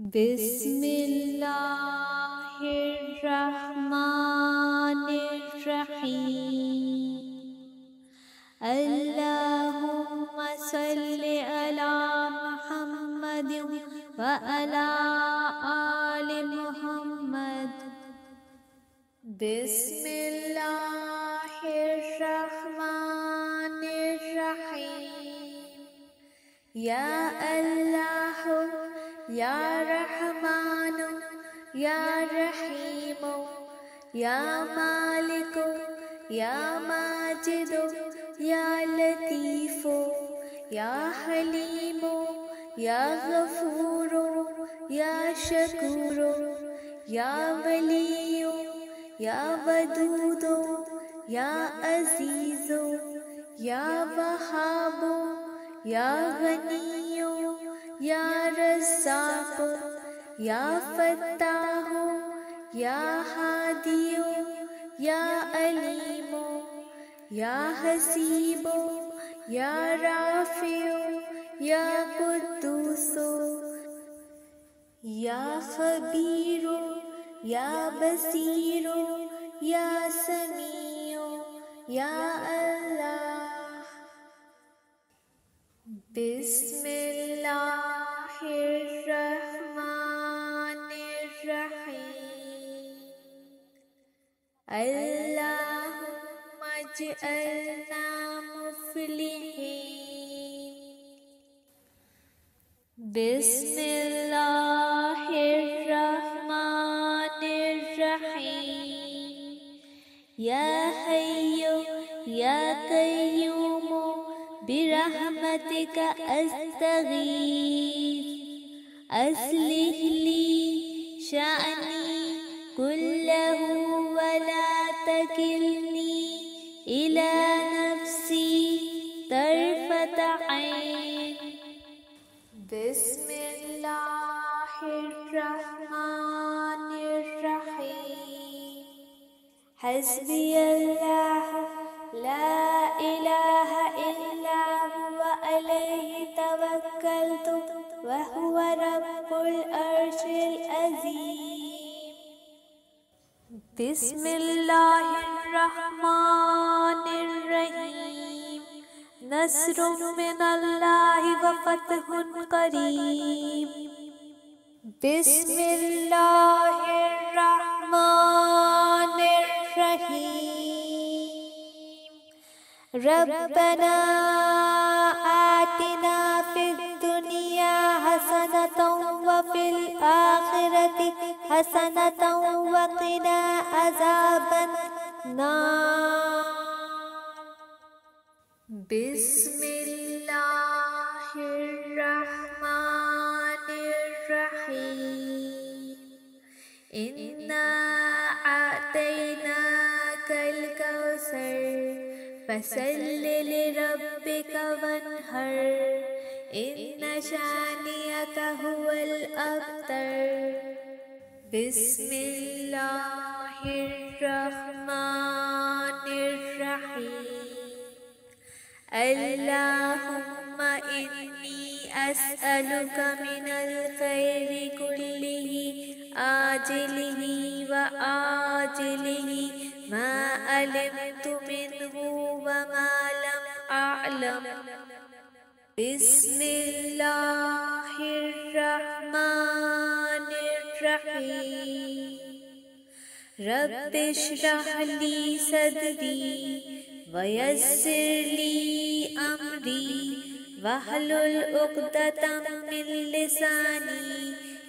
بسم الله الرحمن الرحيم. اللهم صل على محمد وعلى آل محمد. بسم الله الرحمن الرحيم. يا الله يا رحمن يا رحيم يا مالك يا ماجد يا لطيف يا حليم يا غفور يا شكور يا ولي يا ودود يا عزيز يا وهاب يا غني يا رزاق يا فتاح يا هادي يا عليم يا حسيب يا رافع يا قدوس يا خبير يا بصير يا سميع يا الله. بسم الله الرحمن الرحيم. اللهم اجعلنا مفلحين. بسم الله الرحمن الرحيم. يا حي يا قيوم برحمتك أستغيث. أصلح لي شأني كله ولا تكلني إلى نفسي طرفة عين. بسم الله الرحمن الرحيم. حسبي الله لا إله إلا هو عليه توكلت وهو رب العرش العظيم. بسم الله الرحمن الرحيم. نصر من الله وفتح قريب. بسم الله الرحمن الرحيم. ربنا آتنا في الدنيا حسنة وفي الآخرة حسنة وقنا عذاب النار. بسم الله الرحمن الرحيم. إنا أعطيناك الكوثر فَصَلِّ لِرَبِّكَ وَانْحَرْ إِنَّ شَانِئَكَ هُوَ الْأَبْتَرُ. بسم الله الرحمن الرحيم. اللهم إني أسألك من الخير كله عاجله وآجله ما علمت منه وما لم أعلم. بسم الله الرحمن الرحيم. رب اشرح لي صدري ويسر لي أمري واحلل عقدة من لساني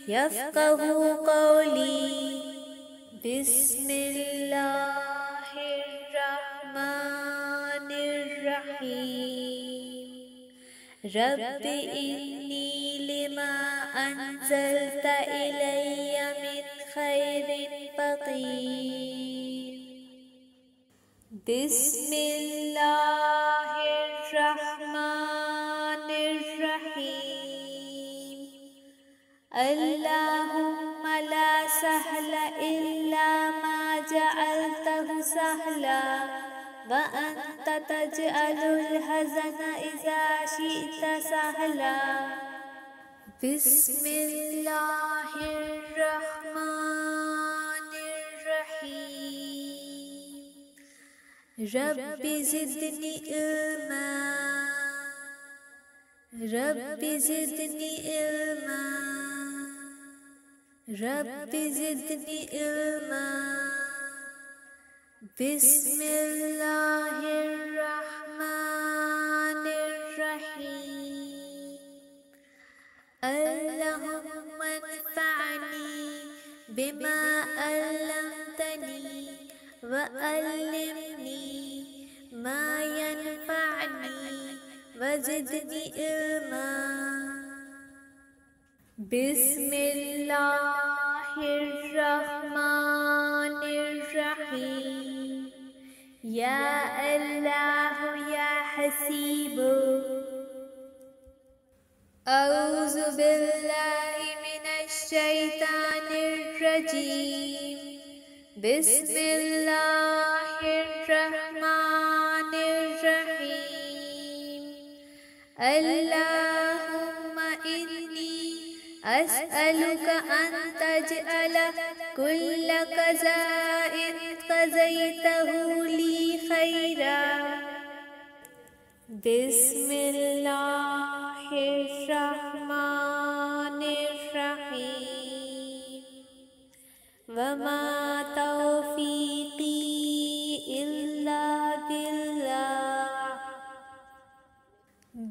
يفقه قولي. بسم الله الرحمن الرحيم. رب إني لما أنزلت إلي من خير فقير. بسم الله الرحمن الرحيم. اللهم لا سهل إلا ما جعلته سهلا وأنت تجعل الحزن إذا شئت سهلا. بسم الله رب زدني علما رب زدني علما رب زدني علما بسم الله الرحمن الرحيم اللهم انفعني بما علمتني وعلمني ما ينفعني وزدني علما بسم الله الرحمن الرحيم يا الله يا حسيب أعوذ بالله من الشيطان الرجيم بسم الله الرحمن الرحيم اللهم إني أسألك أن تجعل كل قضاء قضيته لي خيرا بسم الله الرحمن الرحيم وما توفيقي إلا بالله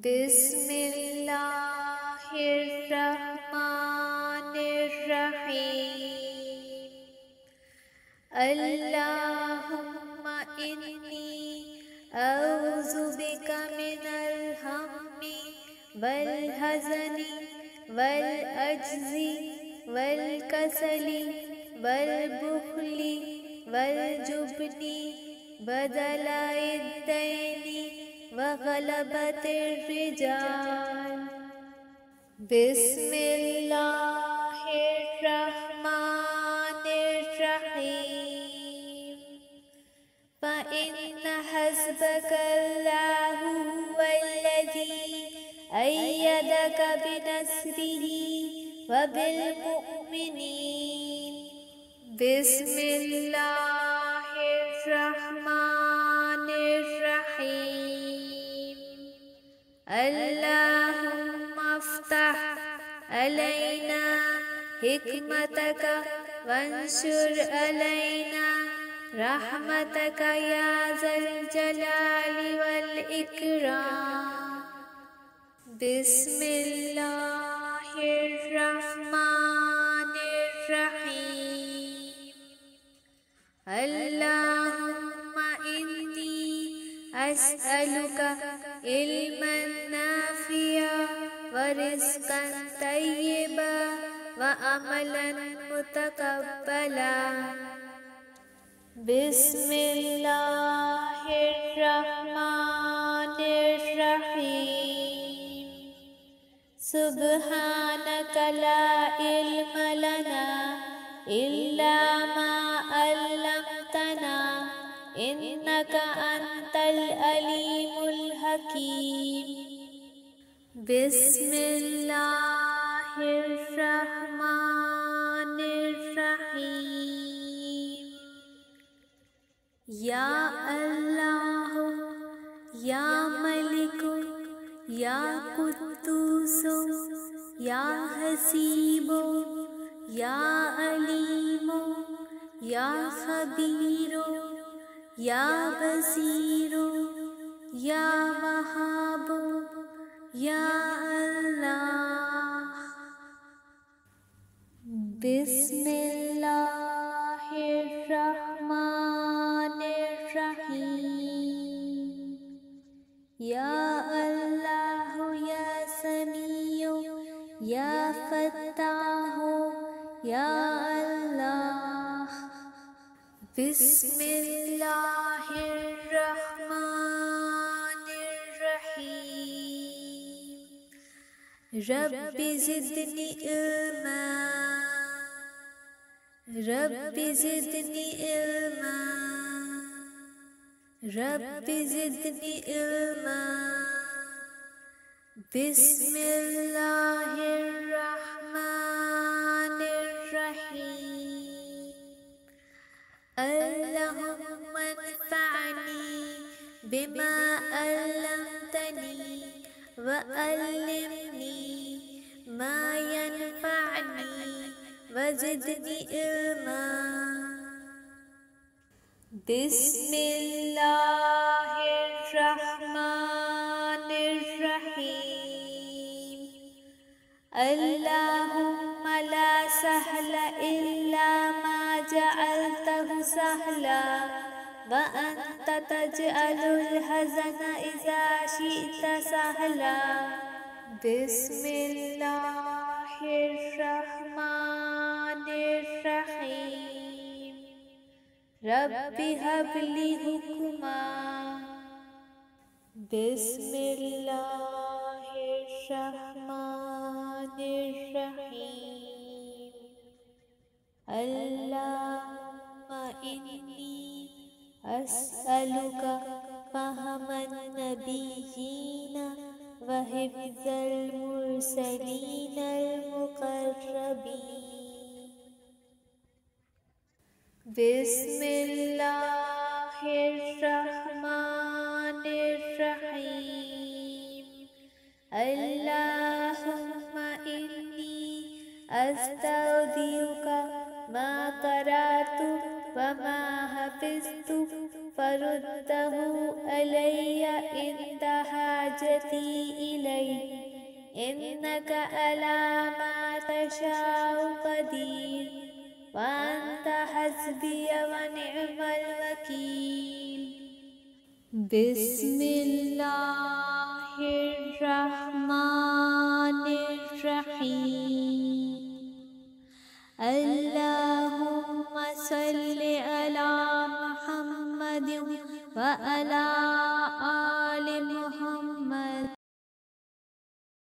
بسم الله الرحمن الرحيم اللهم إني أعوذ بك من الهم والحزن والعجز والكسل والبخل والجبن وبلاء الدين وغلبة الرجال بسم الله الرحمن الرحيم فإن حسبك الله هو الذي أيدك بنصره وبالمؤمنين بسم الله الرحمن الرحيم اللهم افتح علينا حكمتك وانشر علينا رحمتك يا ذا الجلال والإكرام بسم الله الرحمن الرحيم اللهم إني أسألك علما نافعا ورزقا طيبا وعملا متقبلا بسم الله الرحمن الرحيم سبحانك لا علم لنا إلا ما علمتنا إنك أنت العليم الحكيم بسم الله الرحمن الرحيم يا الله يا ملك يا قدوس يا حسيب يا عليم يا خبير يا بصير يا وهاب يا الله بسم الله الرحمن الرحيم يا الله يا سميع يا فتاح يا الله بسم الله الرحمن الرحيم رب زدني علما رب زدني علما رب زدني علما بسم الله الرحمن الرحيم اللهم انفعني بما علمتني وعلمني ما ينفعني وزدني علما. بسم الله الرحمن الرحيم. اللهم لا سهل إلا ما جعلته سهلا وأنت تجعل الحزن إذا شئت سهلا. بسم الله الرحمن الرحيم. رب هب لي حكما. بسم الله الرحمن الرحيم. اللهم إني أسألك فهم النبيين وحفظ المرسلين المقربين. بسم الله الرحمن الرحيم. اللهم إني أستودعك ما قرأت وما حفظت فرده علي عند حاجتي إليه، إنك على ما تشاء قدير وأنت حسبي ونعم الوكيل. بسم الله الرحمن الرحيم. اللهم صل على محمد وعلى آله